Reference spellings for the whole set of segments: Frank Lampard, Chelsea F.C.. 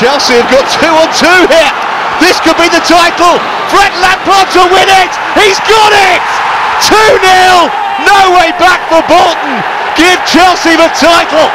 Chelsea have got 2-on-2 here. This could be the title. Frank Lampard to win it. He's got it. 2-0. No way back for Bolton. Give Chelsea the title.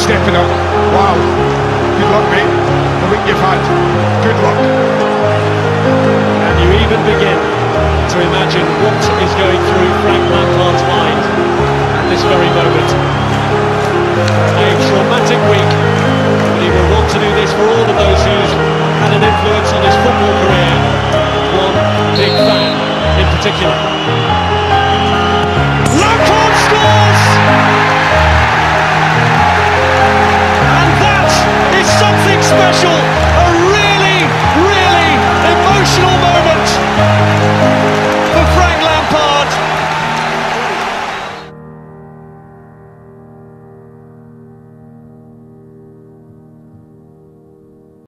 Stepping up. Wow. Good luck, mate. The week you've had. Good luck. And you even begin to imagine what is going through Frank Lampard's mind at this very moment. A traumatic week, but he will want to do this for all of those who's had an influence on his football career. One big fan in particular.